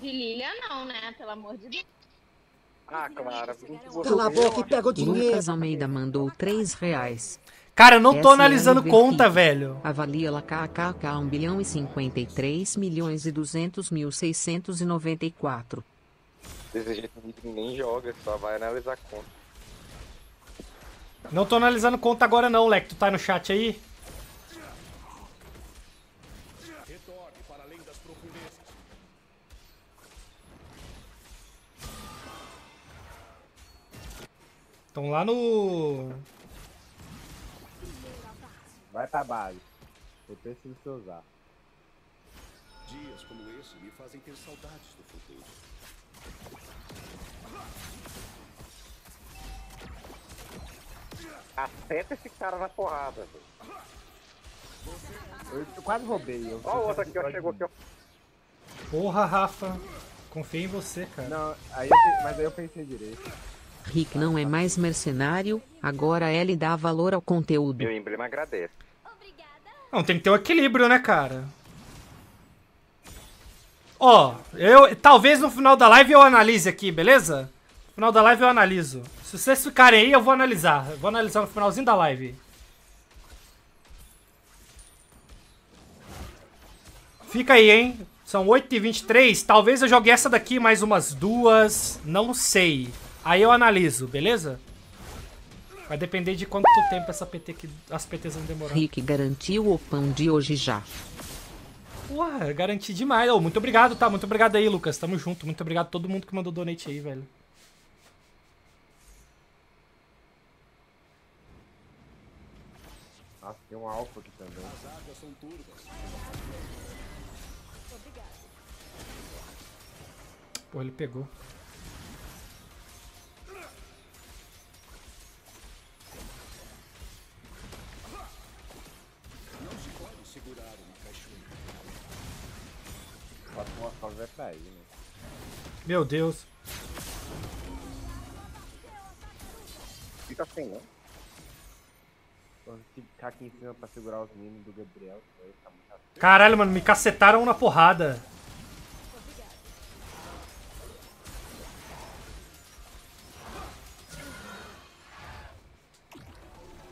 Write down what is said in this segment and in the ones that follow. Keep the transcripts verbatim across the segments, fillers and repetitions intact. De Lilia não, né? Pelo amor de Deus. Ah, claro. Cala a boca e pega o dinheiro. Lucas Almeida mandou três reais. Cara, eu não tô analisando conta, velho. Avalia lá kkk um bilhão e cinquenta e três milhões e duzentos mil seiscentos e noventa e quatro. Desse jeito ninguém joga, só vai analisar conta. Não tô analisando conta agora não, Leque. Tu tá no chat aí? Estão lá no... Vai pra base. Eu preciso te usar. Dias como esse me fazem ter saudades do futuro. Acerta esse cara na porrada, velho. Eu, eu quase roubei. Eu Ó o outro aqui, ó. Chegou aqui, ó. Porra, Rafa. Confiei em você, cara. Não, aí eu, mas aí eu pensei direito. Rick não é mais mercenário, agora ele dá valor ao conteúdo. Meu emblema agradece. Não, tem que ter um equilíbrio, né, cara? Ó, eu talvez no final da live eu analise aqui, beleza? No final da live eu analiso. Se vocês ficarem aí, eu vou analisar. Eu vou analisar no finalzinho da live. Fica aí, hein? São oito e vinte e três. Talvez eu jogue essa daqui mais umas duas. Não sei. Aí eu analiso, beleza? Vai depender de quanto tempo essa P T que as P Ts vão demorar. Rick garantiu o pão de hoje já. Ué, garanti demais. Oh, muito obrigado, tá? Muito obrigado aí, Lucas. Tamo junto. Muito obrigado a todo mundo que mandou donate aí, velho. Nossa, tem um alfa aqui também. As águas são turvas. Obrigado. Pô, ele pegou. Meu Deus. Fica sem, não. Vou ficar aqui em cima pra segurar os meninos do Gabriel. Caralho, mano, me cacetaram na porrada.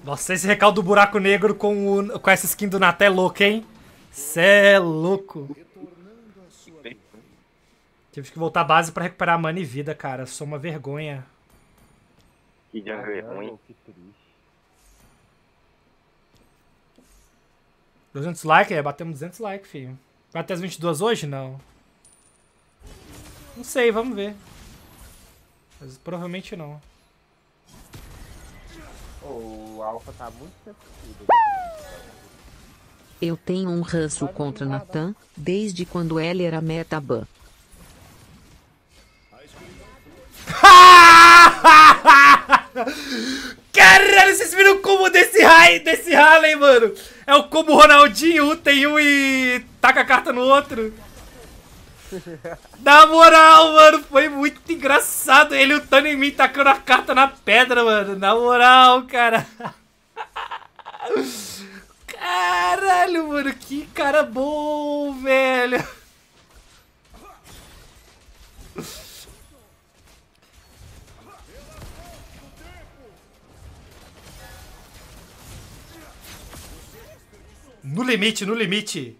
Nossa, esse recaldo do Buraco Negro com, o, com essa skin do Natália é louco, hein? Cê é louco. Tive que voltar à base pra recuperar a mana e vida, cara. Sou uma vergonha. Que jungle ruim. duzentos likes? É, batemos duzentos likes, filho. Vai até as vinte e duas hoje? Não. Não sei, vamos ver. Mas provavelmente não. O Alpha tá muito sensível. Eu tenho um ranço contra Nathan, desde quando ele era metaban. Caralho, vocês viram o combo desse Haile, desse Haile, mano? É o combo Ronaldinho, um tem um e taca a carta no outro. Na moral, mano, foi muito engraçado. Ele lutando em mim, tacando a carta na pedra, mano. Na moral, cara. Caralho, mano, que cara bom, velho. No limite, no limite.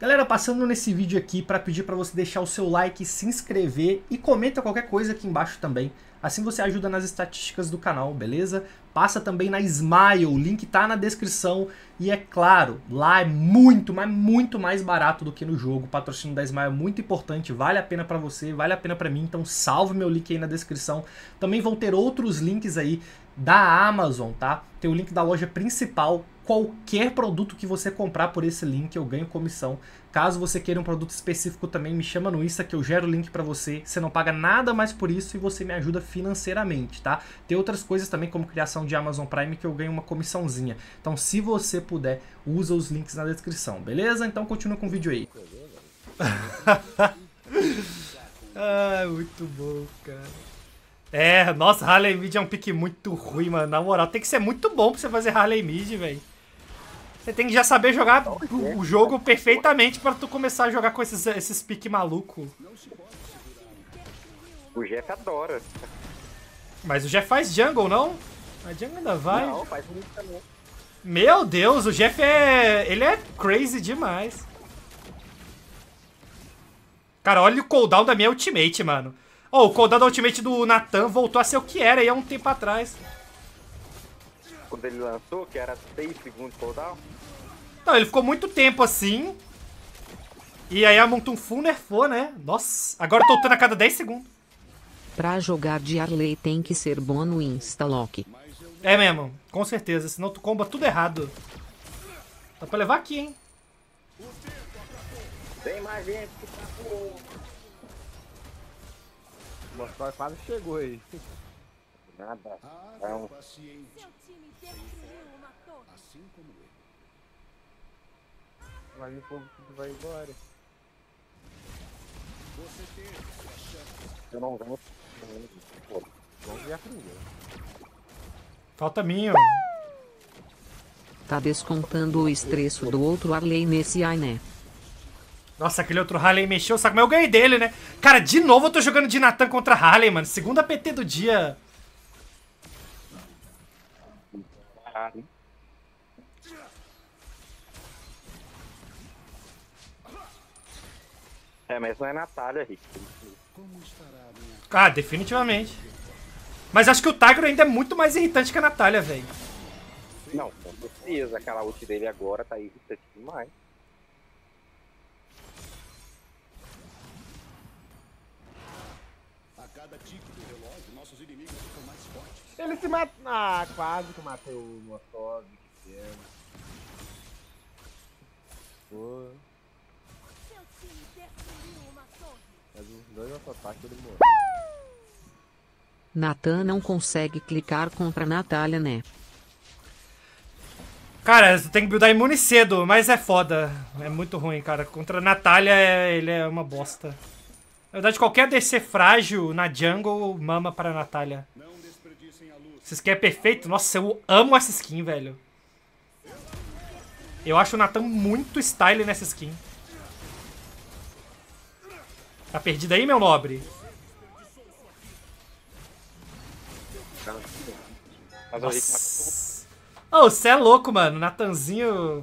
Galera, passando nesse vídeo aqui para pedir para você deixar o seu like, se inscrever e comenta qualquer coisa aqui embaixo também. Assim você ajuda nas estatísticas do canal, beleza? Passa também na Smile, o link tá na descrição. E é claro, lá é muito, mas muito mais barato do que no jogo. O patrocínio da Smile é muito importante, vale a pena pra você, vale a pena pra mim. Então salve meu link aí na descrição. Também vão ter outros links aí da Amazon, tá? Tem o link da loja principal. Qualquer produto que você comprar por esse link, eu ganho comissão. Caso você queira um produto específico também, me chama no Insta que eu gero o link pra você. Você não paga nada mais por isso e você me ajuda financeiramente, tá? Tem outras coisas também, como criação de Amazon Prime, que eu ganho uma comissãozinha. Então, se você puder, usa os links na descrição, beleza? Então, continua com o vídeo aí. Ah, muito bom, cara. É, nossa, Harley Mid é um pick muito ruim, mano. Na moral, tem que ser muito bom pra você fazer Harley Mid, velho. Você tem que já saber jogar o jogo perfeitamente pra tu começar a jogar com esses, esses piques malucos. O Jeff adora. Mas o Jeff faz jungle, não? A jungle ainda vai. Não, faz muito também. Meu Deus, o Jeff é... ele é crazy demais. Cara, olha o cooldown da minha ultimate, mano. Ó, oh, o cooldown da ultimate do Natan voltou a ser o que era aí há um tempo atrás. Quando ele lançou, que era seis segundos de cooldown? Não, ele ficou muito tempo assim. E aí a Mountain Full nerfou, né? Nossa, agora eu tô lutando a cada dez segundos. Pra jogar de Harley tem que ser bom no Insta-Lock. É mesmo, com certeza, senão tu comba tudo errado. Dá pra levar aqui, hein? Tem mais gente que tá com... O Motov quase chegou aí. Nada. É um... Vai me fogo que vai embora. Eu não ganho. Vamos ver a primeira. Falta minha, ó. Tá descontando o estresse do outro Harley nesse aí, né? Nossa, aquele outro Harley mexeu o saco, mas eu ganhei dele, né? Cara, de novo eu tô jogando de Natan contra Harley, mano. Segunda P T do dia. É, mas não é Natália, Rick. Ah, definitivamente. Mas acho que o Tagro ainda é muito mais irritante que a Natália, velho. Não, com certeza. Aquela ult dele agora tá irritante demais. A cada tico do relógio, nossos inimigos ficam mais fortes. Ele se mata... Ah, quase que matei o Motov. Que pena. Boa. Seu time destruiu uma torre. Mas os dois auto-ataques ele morreu. Natan não consegue clicar contra a Natália, né? Cara, você tem que buildar imune cedo, mas é foda. É muito ruim, cara. Contra a Natália, ele é uma bosta. Na verdade, qualquer D C frágil na jungle, mama pra Natália. Essa skin é perfeito? Nossa, eu amo essa skin, velho. Eu acho o Natan muito style nessa skin. Tá perdido aí, meu nobre? Nossa. Oh, você é louco, mano. Natanzinho...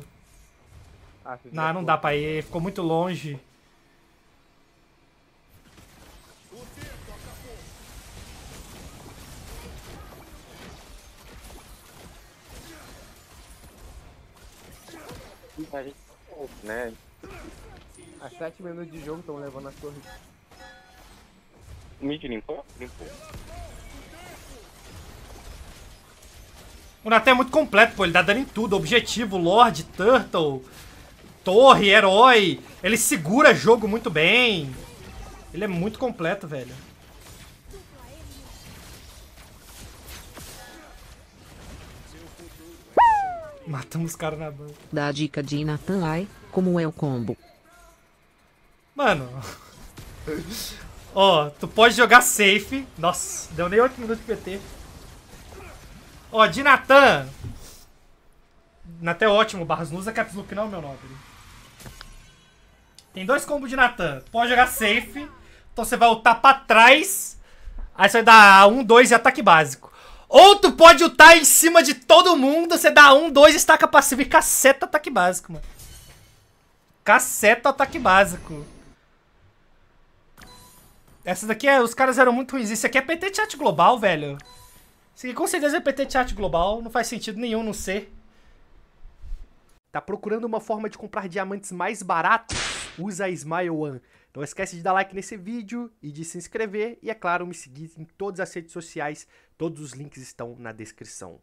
Ah, não, não dá pra ir. Ficou muito longe. A gente né? Há sete minutos de jogo estão levando a torre. O mid limpou? Limpou. O Natan é muito completo, pô. Ele dá dano em tudo. Objetivo, Lorde, Turtle, Torre, Herói. Ele segura jogo muito bem. Ele é muito completo, velho. Matamos os caras na banca. Dá a dica de Natan, ai, como é o combo. Mano. Ó, oh, tu pode jogar safe. Nossa, deu nem oito minutos de P T. Ó, oh, de Natan. Natan é ótimo, barras não usa caps lock não, meu nobre. Tem dois combos de Natan. Pode jogar safe, então você vai ultar pra trás, aí você vai dar um, dois e ataque básico. Ou tu pode ultar em cima de todo mundo, você dá um, dois, estaca passiva e caceta ataque básico, mano. Caceta ataque básico. Essa daqui é... os caras eram muito ruins. Isso aqui é P T chat global, velho. Sim, com certeza é P T chat global, não faz sentido nenhum não ser. Tá procurando uma forma de comprar diamantes mais baratos? Usa a Smile One. Não esquece de dar like nesse vídeo e de se inscrever. E é claro, me seguir em todas as redes sociais. Todos os links estão na descrição.